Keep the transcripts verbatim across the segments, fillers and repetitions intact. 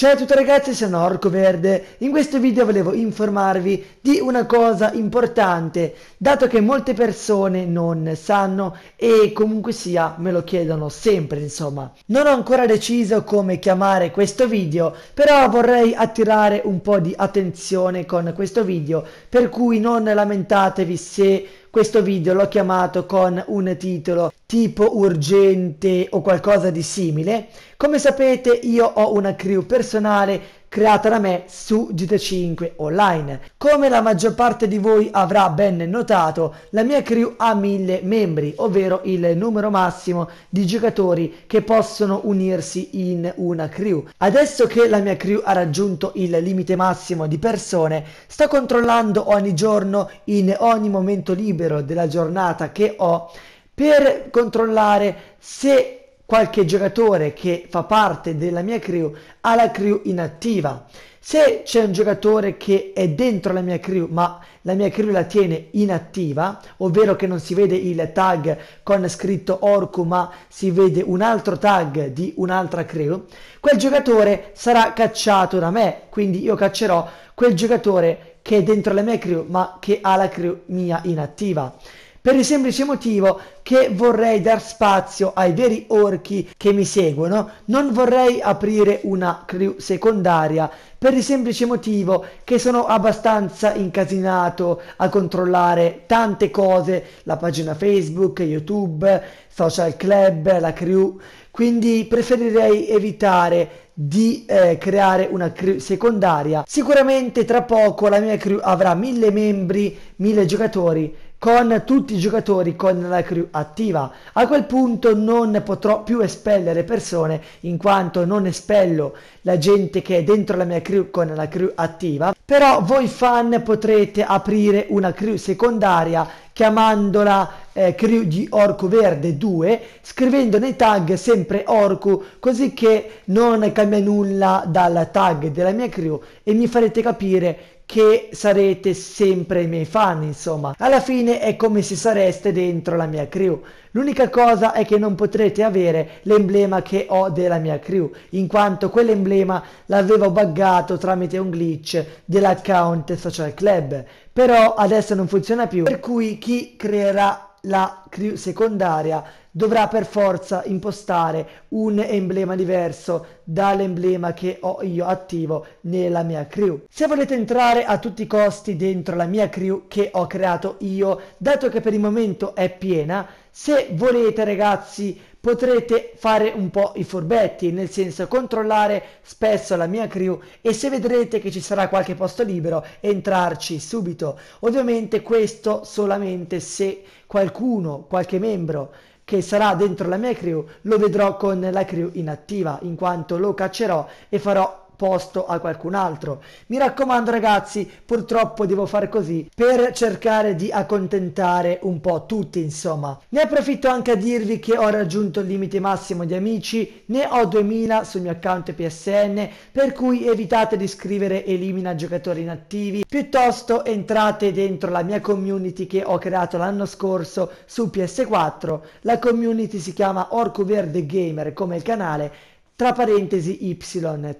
Ciao a tutti ragazzi, sono Orcu Verde. In questo video volevo informarvi di una cosa importante, dato che molte persone non sanno e comunque sia me lo chiedono sempre, insomma. Non ho ancora deciso come chiamare questo video, però vorrei attirare un po' di attenzione con questo video, per cui non lamentatevi se questo video l'ho chiamato con un titolo tipo urgente o qualcosa di simile. Come sapete, io ho una crew personale creata da me su G T A cinque online. Come la maggior parte di voi avrà ben notato, la mia crew ha mille membri, ovvero il numero massimo di giocatori che possono unirsi in una crew. Adesso che la mia crew ha raggiunto il limite massimo di persone, sto controllando ogni giorno, in ogni momento libero della giornata che ho, per controllare se qualche giocatore che fa parte della mia crew ha la crew inattiva. Se c'è un giocatore che è dentro la mia crew ma la mia crew la tiene inattiva, ovvero che non si vede il tag con scritto Orcu ma si vede un altro tag di un'altra crew, quel giocatore sarà cacciato da me. Quindi io caccerò quel giocatore che è dentro la mia crew ma che ha la crew mia inattiva, per il semplice motivo che vorrei dar spazio ai veri orchi che mi seguono. Non vorrei aprire una crew secondaria per il semplice motivo che sono abbastanza incasinato a controllare tante cose, la pagina Facebook, YouTube, social club, la crew, quindi preferirei evitare di eh, creare una crew secondaria. Sicuramente tra poco la mia crew avrà mille membri, mille giocatori, con tutti i giocatori con la crew attiva. A quel punto non potrò più espellere persone, in quanto non espello la gente che è dentro la mia crew con la crew attiva. Però voi fan potrete aprire una crew secondaria chiamandola eh, crew di Orcu Verde due, scrivendo nei tag sempre Orcu, così che non cambia nulla dal tag della mia crew e mi farete capire che sarete sempre i miei fan, insomma. Alla fine è come se sareste dentro la mia crew. L'unica cosa è che non potrete avere l'emblema che ho della mia crew, in quanto quell'emblema l'avevo buggato tramite un glitch dell'account Social Club, però adesso non funziona più, per cui chi creerà la crew secondaria dovrà per forza impostare un emblema diverso dall'emblema che ho io attivo nella mia crew. Se volete entrare a tutti i costi dentro la mia crew che ho creato io, dato che per il momento è piena, se volete ragazzi potrete fare un po' i furbetti, nel senso controllare spesso la mia crew e se vedrete che ci sarà qualche posto libero entrarci subito. Ovviamente questo solamente se qualcuno, qualche membro che sarà dentro la mia crew, lo vedrò con la crew inattiva, in quanto lo caccerò e farò posto a qualcun altro. Mi raccomando ragazzi, purtroppo devo fare così per cercare di accontentare un po' tutti, insomma. Ne approfitto anche a dirvi che ho raggiunto il limite massimo di amici, ne ho duemila sul mio account P S N, per cui evitate di scrivere elimina giocatori inattivi, piuttosto entrate dentro la mia community che ho creato l'anno scorso su P S quattro. La community si chiama Orcu Verde Gamer come il canale, tra parentesi Y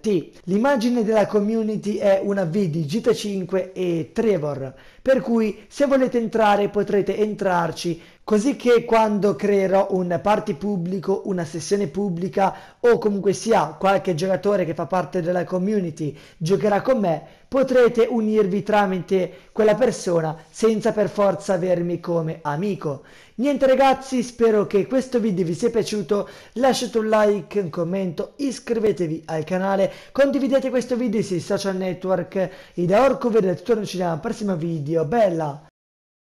T. L'immagine della community è una V di G T A cinque e Trevor, per cui se volete entrare potrete entrarci, così che quando creerò un party pubblico, una sessione pubblica o comunque sia qualche giocatore che fa parte della community giocherà con me, potrete unirvi tramite quella persona senza per forza avermi come amico. Niente ragazzi, spero che questo video vi sia piaciuto, lasciate un like, un commento, iscrivetevi al canale, condividete questo video sui social network e da Orcu Verde tutto, noi ci vediamo al prossimo video, bella!